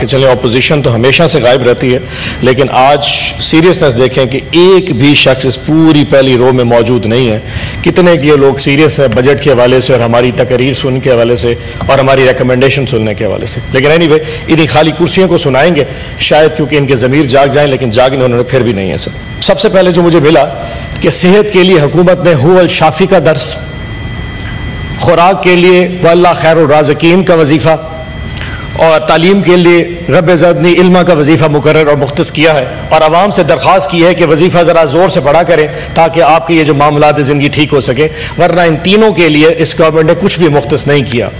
कि चले ऑपोजिशन तो हमेशा से गायब रहती है, लेकिन आज सीरियसनेस देखें कि एक भी शख्स इस पूरी पहली रो में मौजूद नहीं है। कितने के लोग सीरियस हैं बजट के हवाले से और हमारी तकरीर सुन के हवाले से और हमारी रिकमेंडेशन सुनने के हवाले से, लेकिन एनीवे इन्हीं खाली कुर्सियों को सुनाएंगे शायद क्योंकि इनके ज़मीर जाग जाएँ, लेकिन जागने उन्होंने फिर भी नहीं है। सबसे पहले जो मुझे मिला कि सेहत के लिए हुकूमत ने हुवल शाफी का दर्स, खुराक के लिए वल्ला खैरुर राज़िकीन का वजीफ़ा और तालीम के लिए रब इज़्ज़त ने इल्मा का वजीफ़ा मुकर्रर और मुख्तस किया है और आवाम से दरख्वास्त की है कि वजीफ़ा ज़रा ज़ोर से पढ़ा करें ताकि आपके ये जो मामलात ज़िंदगी ठीक हो सके, वरना इन तीनों के लिए इस गवर्नमेंट ने कुछ भी मुख्तस नहीं किया।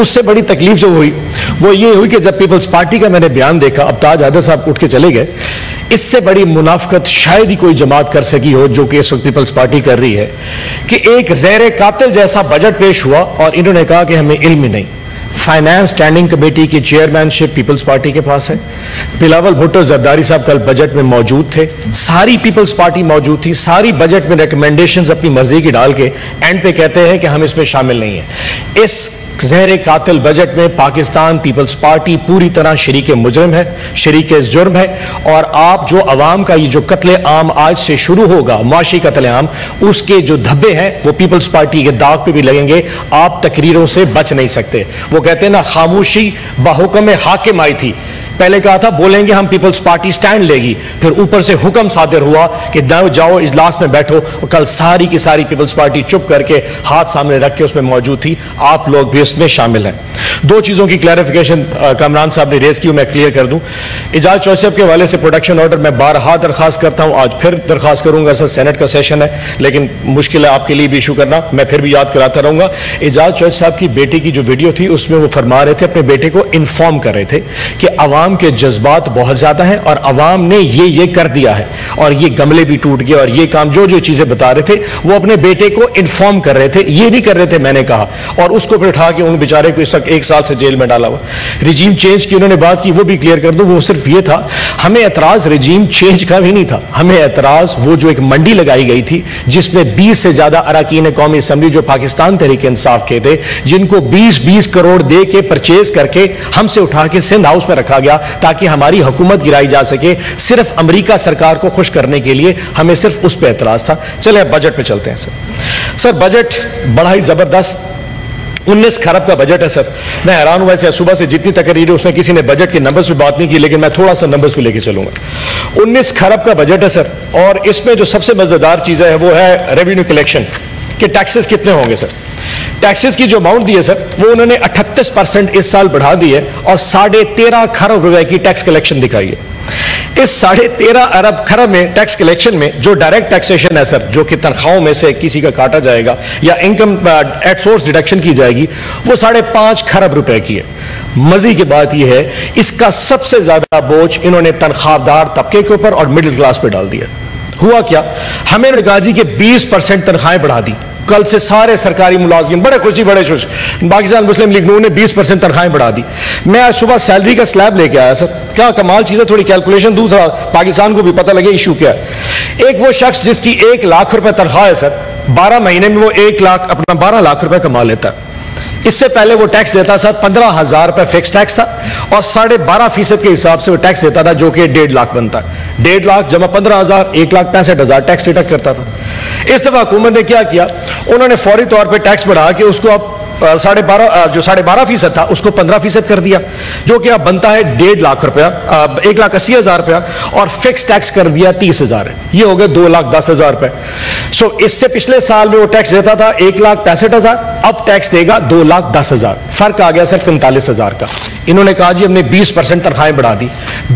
उससे बड़ी तकलीफ जो हुई वो ये हुई कि जब पीपल्स पार्टी का मैंने बयान देखा, अब ताज आदर साहब उठ के चले गए, इससे बड़ी मुनाफकत शायद ही कोई जमात कर सकी हो जो कि इस वक्त पीपल्स पार्टी कर रही है कि एक ज़हर कातिल जैसा बजट पेश हुआ और इन्होंने कहा कि हमें इल्म ही नहीं। फाइनेंस स्टैंडिंग कमेटी की चेयरमैनशिप पीपल्स पार्टी के पास है। बिलावल भुट्टो जरदारी साहब कल बजट में मौजूद थे, सारी पीपल्स पार्टी मौजूद थी, सारी बजट में रिकमेंडेशंस अपनी मर्जी की डाल के एंड पे कहते हैं कि हम इसमें शामिल नहीं हैं। इस ज़हरे कातिल बजट में पाकिस्तान पीपल्स पार्टी पूरी तरह शरीक मुजरम है, शरीक जुर्म है और आप जो अवाम का ये जो कत्ले आम आज से शुरू होगा, माशी कत्ले आम, उसके जो धब्बे हैं वो पीपल्स पार्टी के दाग पे भी लगेंगे। आप तकरीरों से बच नहीं सकते। वो कहते हैं ना, खामोशी बाहुकम हाकिम आई थी, पहले कहा था बोलेंगे हम, पीपल्स पार्टी स्टैंड लेगी, फिर ऊपर से हुक्म सादिर हुआ कि जाओ इजलास में बैठो और कल सारी की सारी पीपल्स पार्टी चुप करके हाथ सामने रख के उसमें मौजूद थी। आप लोग भी इसमें शामिल हैं। दो चीज़ों की क्लैरिफिकेशन कामरान साहब ने रेज की, मैं क्लियर कर दूं। इजाज़ चौसफ के हवाले से प्रोडक्शन ऑर्डर मैं बारहा दरख्वास्त करता हूं, आज फिर दरख्वास्त करूंगा, सर सेनेट का सेशन है लेकिन मुश्किल है आपके लिए भी इशू करना, मैं फिर भी याद कराता रहूंगा। इजाज़ चौसफ साहब की बेटी की जो वीडियो थी उसमें वो फरमा रहे थे, अपने बेटे को इन्फॉर्म कर रहे थे कि आवाम के जज्बात बहुत ज़्यादा हैं और आवाम ने ये कर दिया है और ये गमले भी टूट गए और ये काम जो चीज़ें बता रहे थे वो अपने बेटे को इन्फॉर्म कर रहे थे, ये नहीं कर रहे थे मैंने कहा, और उसको फिर उठा के उन बेचारे को इस वक्त 1 साल से जेल में डाला हुआ। रिजीम चेंज की उन्होंने बात की, वो भी क्लियर कर दूं, वो सिर्फ ये था, हमें एतराज़ रिजीम चेंज का भी नहीं था, हमें एतराज़ वो जो एक मंडी लगाई गई थी जिसमें 20 से ज़्यादा अरकान कौमी असम्बली जो पाकिस्तान तहरीक-ए-इंसाफ के थे, जिनको 20-20 करोड़ दे के परचेज करके हमसे उठा के सिंध हाउस में रखा गया ताकि हमारी हुकूमत गिराई जा सके, सिर्फ अमरीका सरकार को खुश करने के लिए, हमें सिर्फ उस पर एतराज़ था। चले अब बजट पर चलते हैं। सर बजट बड़ा ही ज़बरदस्त 19 खरब का बजट है। सर मैं हैरान हुआ, ऐसे सुबह से जितनी तकरीर है उसमें किसी ने बजट के नंबर्स पे बात नहीं की, लेकिन मैं थोड़ा सा नंबर्स पे लेके चलूंगा। 19 खरब का बजट है सर, और इसमें जो सबसे मजेदार चीज़ है वो है रेवेन्यू कलेक्शन कि टैक्सेस कितने होंगे। सर टैक्सेस की जो अमाउंट दी है सर वो उन्होंने 38% इस साल बढ़ा दी है और 13.5 खरब रुपए की टैक्स कलेक्शन दिखाई है। इस 13.5 खरब में टैक्स कलेक्शन में जो डायरेक्ट टैक्सेशन है सर, जो कि तनख्वाहों में से किसी का काटा जाएगा या इनकम एट सोर्स डिडक्शन की जाएगी, वो 5.5 खरब रुपए की है। मजे की बात यह है इसका सबसे ज्यादा बोझ इन्होंने तनख्वाहदार तबके के ऊपर और मिडिल क्लास पे डाल दिया। हुआ क्या, हमें गाजी के 20% तनख्वाहें बढ़ा दी। कल से सारे सरकारी मुलाजिम बड़े खुशी बड़े खुश, पाकिस्तान मुस्लिम लीग नून ने 20% तनख्वाहें बढ़ा दी। मैं आज सुबह सैलरी का स्लैब लेके आया सर, क्या कमाल चीज़ है, थोड़ी कैलकुलेशन दूसरा पाकिस्तान को भी पता लगे इशू क्या है। एक वो शख्स जिसकी 1 लाख रुपए तनख्वाह है सर, 12 महीने में वो 1 लाख अपना 12 लाख रुपए कमा लेता है। इससे पहले वो टैक्स देता था 15,000 रुपये फिक्स टैक्स था और 15.5% के हिसाब से वो टैक्स देता था जो कि 1.5 लाख बनता है। 1.5 लाख जमा 15,000, 1,65,000 टैक्स डिडक्ट करता था। इस दफा हुकूमत ने क्या किया, उन्होंने फौरी तौर पे टैक्स बढ़ा के उसको अब 12.5% था उसको 15% कर दिया, जो कि अब बनता है 1.5 लाख रुपया, 1,80,000 रुपया, और फिक्स टैक्स कर दिया 30,000, ये हो गया 2,10,000 रुपये। सो इससे पिछले साल में वो टैक्स देता था 1,65,000, अब टैक्स देगा 2,10,000, फर्क आ गया सर 45,000 का। इन्होंने कहा जी हमने 20% तनख्वाहें बढ़ा दी।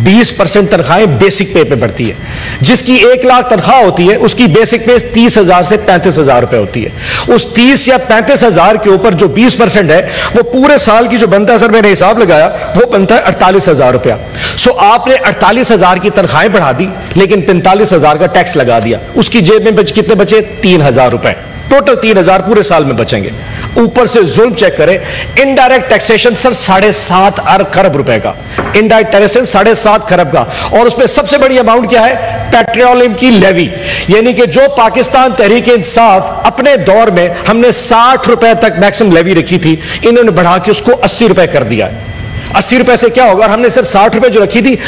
20% तनख्वाहें बेसिक पे बढ़ती है, जिसकी 1 लाख तनख्वाह होती है उसकी बेसिक पे 30,000 से 35,000 रुपये होती है। उस 30 या 35,000 के ऊपर जो 20% है वो पूरे साल की जो बनता है सर, मैंने हिसाब लगाया, वो बनता है 48,000 रुपया। सो आपने 48,000 की तनख्वाहें बढ़ा दी लेकिन 45,000 का टैक्स लगा दिया, उसकी जेब में कितने बचे 3,000 रुपए, टोटल 3,000 पूरे साल में बचेंगे। ऊपर से जुल्म चेक करें, इनडायरेक्ट टैक्सेशन सर 7.5 खरब रुपए का, इनडायरेक्ट टैक्सेशन 7.5 खरब का, और उसमें सबसे बड़ी अमाउंट क्या है, पेट्रोलियम की लेवी, यानी कि जो पाकिस्तान तहरीक इंसाफ अपने दौर में हमने 60 रुपए तक मैक्सिमम लेवी रखी थी, इन्होंने बढ़ा के उसको 80 रुपए कर दिया है। 80 रुपए से क्या होगा, और हमने सिर्फ 60 रुपए जो रखी थी